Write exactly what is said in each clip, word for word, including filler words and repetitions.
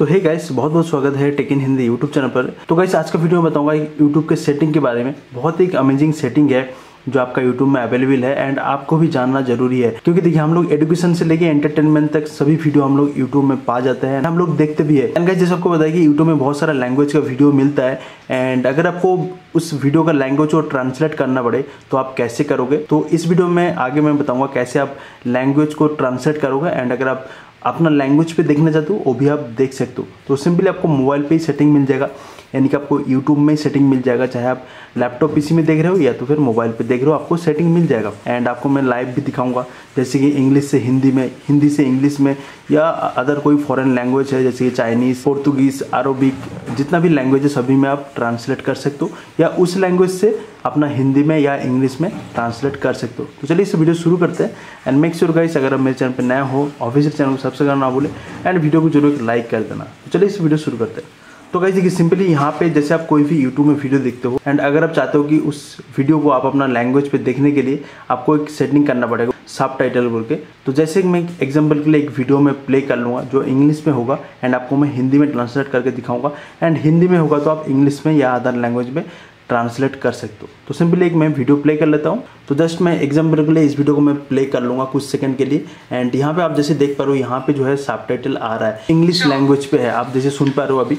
तो hey guys, बहुत बहुत स्वागत है tech in Hindi YouTube channel पर। तो गाइस, आज का वीडियो में बताऊंगा यूट्यूब के सेटिंग के बारे में। बहुत ही एक अमेजिंग सेटिंग है जो आपका यूट्यूब में अवेलेबल है एंड आपको भी जानना जरूरी है, क्योंकि देखिए हम लोग एजुकेशन से लेके एंटरटेनमेंट तक सभी वीडियो हम लोग यूट्यूब में पा जाते हैं, हम लोग देखते भी है। एंड गाइस, जैसे आपको बताया कि यूट्यूब में बहुत सारा लैंग्वेज का वीडियो मिलता है एंड अगर आपको उस वीडियो का लैंग्वेज को ट्रांसलेट करना पड़े तो आप कैसे करोगे। तो इस वीडियो में आगे मैं बताऊँगा कैसे आप लैंग्वेज को ट्रांसलेट करोगे एंड अगर आप अपना लैंग्वेज पे देखना चाहते हो वो भी आप देख सकते हो। तो सिंपली आपको मोबाइल पे ही सेटिंग मिल जाएगा, यानी कि आपको यूट्यूब में ही सेटिंग मिल जाएगा, चाहे आप लैपटॉप पीसी में देख रहे हो या तो फिर मोबाइल पे देख रहे हो, आपको सेटिंग मिल जाएगा। एंड आपको मैं लाइव भी दिखाऊंगा, जैसे कि इंग्लिश से हिंदी में, हिंदी से इंग्लिश में, या अदर कोई फॉरेन लैंग्वेज है जैसे कि चाइनीज़, पोर्तुगीज़, अरबिक, जितना भी लैंग्वेज है सभी में आप ट्रांसलेट कर सकते हो या उस लैंग्वेज से अपना हिंदी में या इंग्लिश में ट्रांसलेट कर सकते हो। तो चलिए इस वीडियो शुरू करते हैं। एंड मेक श्योर गाइस, अगर आप मेरे चैनल पर नया हो ऑफिशियल चैनल को सब्सक्राइब करना ना भूलें एंड वीडियो को जरूर लाइक कर देना। तो चलिए इस वीडियो शुरू करते हैं। तो गाइस देखिए, सिंपली यहाँ पे जैसे आप कोई भी यूट्यूब में वीडियो देखते हो एंड अगर आप चाहते हो कि उस वीडियो को आप अपना लैंग्वेज पे देखने के लिए आपको एक सेटिंग करना पड़ेगा, सब टाइटल बोल के। तो जैसे कि मैं एग्जांपल के लिए एक वीडियो में प्ले कर लूँगा जो इंग्लिश में होगा एंड आपको मैं हिंदी में ट्रांसलेट करके दिखाऊँगा एंड हिंदी में होगा तो आप इंग्लिश में या अदर लैंग्वेज में ट्रांसलेट कर सकते हो। तो सिंपली एक मैं वीडियो प्ले कर लेता हूँ। तो जस्ट मैं एग्जाम्पल के लिए इस वीडियो को मैं प्ले कर लूँगा कुछ सेकंड के लिए एंड यहाँ पे आप जैसे देख पा रहे हो, यहाँ पे जो है सबटाइटल आ रहा है, इंग्लिश लैंग्वेज पे है, आप जैसे सुन पा रहे हो अभी।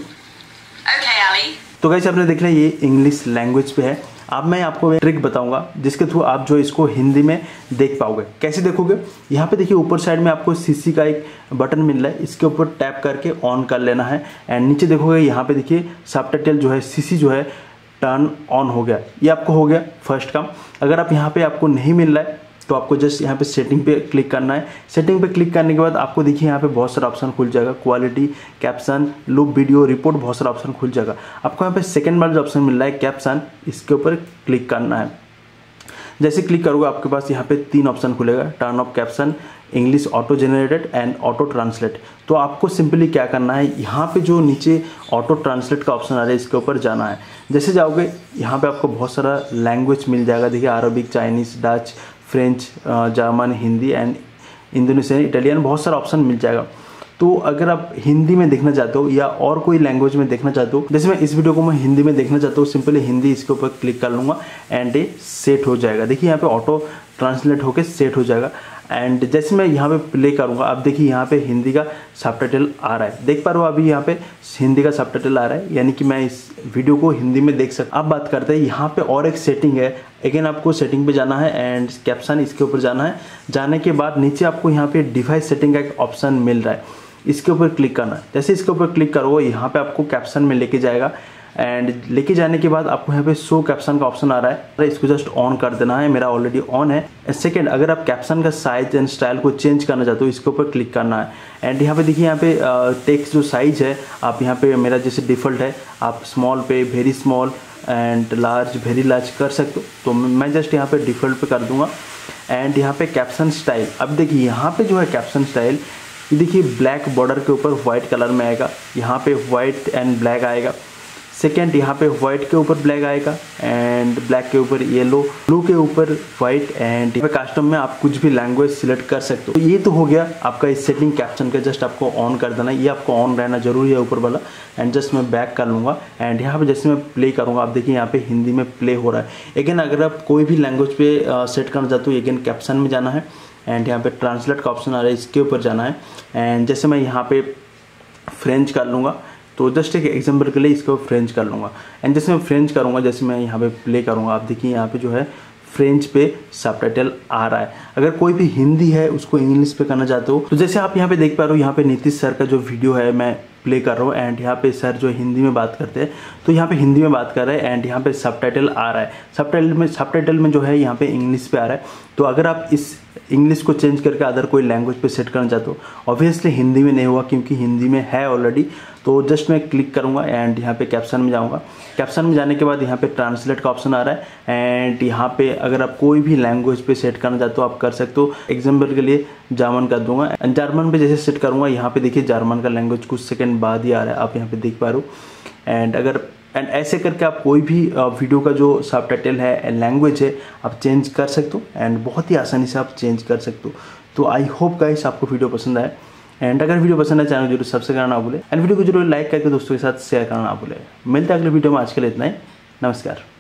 तो गाइस आपने देखना ये इंग्लिश लैंग्वेज पे है। अब मैं आपको ट्रिक बताऊंगा जिसके थ्रू आप जो इसको हिंदी में देख पाओगे। कैसे देखोगे, यहाँ पे देखिए ऊपर साइड में आपको सीसी का एक बटन मिल रहा है, इसके ऊपर टैप करके ऑन कर लेना है एंड नीचे देखोगे यहाँ पे देखिए सबटाइटल जो है सीसी जो है टर्न ऑन हो गया। ये आपको हो गया फर्स्ट काम। अगर आप यहाँ पर आपको नहीं मिल रहा है तो आपको जस्ट यहाँ पे सेटिंग पे क्लिक करना है। सेटिंग पे क्लिक करने के बाद आपको देखिए यहाँ पे बहुत सारा ऑप्शन खुल जाएगा, quality, caption, loop video, report, बहुत सारा ऑप्शन खुल जाएगा। आपको यहाँ पे सेकंड बार जो ऑप्शन मिल रहा है कैप्शन, इसके ऊपर क्लिक करना है। जैसे क्लिक करोगे आपके पास यहाँ पे तीन ऑप्शन खुलेगा, turn off caption, English auto generated and auto translate. तो आपको सिंपली क्या करना है, यहाँ पे जो नीचे ऑटो ट्रांसलेट का ऑप्शन आ रहा है इसके ऊपर जाना है। जैसे जाओगे यहाँ पे आपको बहुत सारा लैंग्वेज मिल जाएगा, देखिए Arabic, Chinese, Dutch, French, German, Hindi and Indonesian, Italian, बहुत सारा ऑप्शन मिल जाएगा। तो अगर आप हिंदी में देखना चाहते हो या और कोई लैंग्वेज में देखना चाहते हो, जैसे मैं इस वीडियो को मैं हिंदी में देखना चाहता हूँ, सिंपली हिंदी इसके ऊपर क्लिक कर लूँगा एंड ये सेट हो जाएगा। देखिए यहाँ पे ऑटो ट्रांसलेट होकर सेट हो जाएगा एंड जैसे मैं यहाँ पे प्ले करूँगा आप देखिए यहाँ पे हिंदी का सबटाइटल आ रहा है, देख पा रहे हो अभी यहाँ पे हिंदी का सबटाइटल आ रहा है, यानी कि मैं इस वीडियो को हिंदी में देख सकता हूँ। अब बात करते हैं यहाँ पे और एक सेटिंग है, अगेन आपको सेटिंग पे जाना है एंड कैप्शन इसके ऊपर जाना है। जाने के बाद नीचे आपको यहाँ पे डिवाइस सेटिंग का एक ऑप्शन मिल रहा है, इसके ऊपर क्लिक करना है। जैसे इसके ऊपर क्लिक करोगे यहाँ पे आपको कैप्शन में लेके जाएगा एंड लेके जाने के बाद आपको यहाँ पे शो कैप्शन का ऑप्शन आ रहा है, इसको जस्ट ऑन कर देना है। मेरा ऑलरेडी ऑन है। सेकंड, अगर आप कैप्शन का साइज एंड स्टाइल को चेंज करना चाहते हो इसके ऊपर क्लिक करना है एंड यहाँ पे देखिए यहाँ पे टेक्स्ट जो साइज है, आप यहाँ पे मेरा जैसे डिफ़ॉल्ट है, आप स्मॉल पे very small and large very large कर सकते हो, तो मैं जस्ट यहाँ पे डिफ़ॉल्ट पे कर दूँगा। एंड यहाँ पे कैप्शन स्टाइल, अब देखिए यहाँ पे जो है कैप्शन स्टाइल, ये देखिए ब्लैक बॉर्डर के ऊपर वाइट कलर में आएगा, यहाँ पे वाइट एंड ब्लैक आएगा। सेकेंड, यहाँ पे वाइट के ऊपर ब्लैक आएगा एंड ब्लैक के ऊपर येलो, ब्लू के ऊपर वाइट एंड यहाँ पे कस्टम में आप कुछ भी लैंग्वेज सिलेक्ट कर सकते हो। तो ये तो हो गया आपका इस सेटिंग कैप्शन का, जस्ट आपको ऑन कर देना, ये आपको ऑन रहना जरूरी है ऊपर वाला। एंड जस्ट मैं बैक कर लूँगा एंड यहाँ पे जैसे मैं प्ले करूँगा आप देखिए यहाँ पे हिंदी में प्ले हो रहा है। अगेन अगर आप कोई भी लैंग्वेज पे सेट करना चाहते हो, अगेन कैप्शन में जाना है एंड यहाँ पे ट्रांसलेट का ऑप्शन आ रहा है, इसके ऊपर जाना है। एंड जैसे मैं यहाँ पे फ्रेंच कर लूँगा, तो जस्ट एक एग्जाम्पल के लिए इसको फ्रेंच कर लूँगा एंड जैसे मैं फ्रेंच करूँगा, जैसे मैं यहाँ पे प्ले करूँगा आप देखिए यहाँ पे जो है फ्रेंच पे सबटाइटल आ रहा है। अगर कोई भी हिंदी है उसको इंग्लिश पे करना चाहते हो तो जैसे आप यहाँ पे देख पा रहे हो, यहाँ पे नीतीश सर का जो वीडियो है मैं प्ले कर रहा हूँ एंड यहाँ पे सर जो हिंदी में बात करते हैं, तो यहाँ पे हिंदी में बात कर रहे हैं एंड यहाँ पे सबटाइटल आ रहा है। सबटाइटल में सबटाइटल में जो है यहाँ पे इंग्लिश पे आ रहा है। तो अगर आप इस इंग्लिश को चेंज करके अदर कोई लैंग्वेज पे सेट करना चाहते हो, ऑब्वियसली हिंदी में नहीं हुआ क्योंकि हिंदी में है ऑलरेडी, तो जस्ट मैं क्लिक करूँगा एंड यहाँ पे कैप्शन में जाऊँगा। कैप्शन में जाने के बाद यहाँ पे ट्रांसलेट का ऑप्शन आ रहा है एंड यहाँ पे अगर आप कोई भी लैंग्वेज पे सेट करना चाहते हो आप कर सकते हो। एग्जाम्पल के लिए जर्मन कर दूँगा एंड जर्मन पे जैसे सेट करूँगा यहाँ पे देखिए जर्मन का लैंग्वेज कुछ सेकंड बाद ही आ रहा है, आप यहाँ पे देख पा रहे हो। एंड अगर एंड ऐसे करके आप कोई भी वीडियो का जो सबटाइटल है, लैंग्वेज है, आप चेंज कर सकते हो एंड बहुत ही आसानी से आप चेंज कर सकते हो। तो आई होप गाइस आपको वीडियो पसंद आए एंड अगर वीडियो पसंद है चैनल जरूर सब्सक्राइब करना ना भूले, एंड वीडियो को जरूर लाइक करके दोस्तों के साथ शेयर करना ना भूले। मिलते हैं अगले वीडियो में, आज के लिए इतना ही, नमस्कार।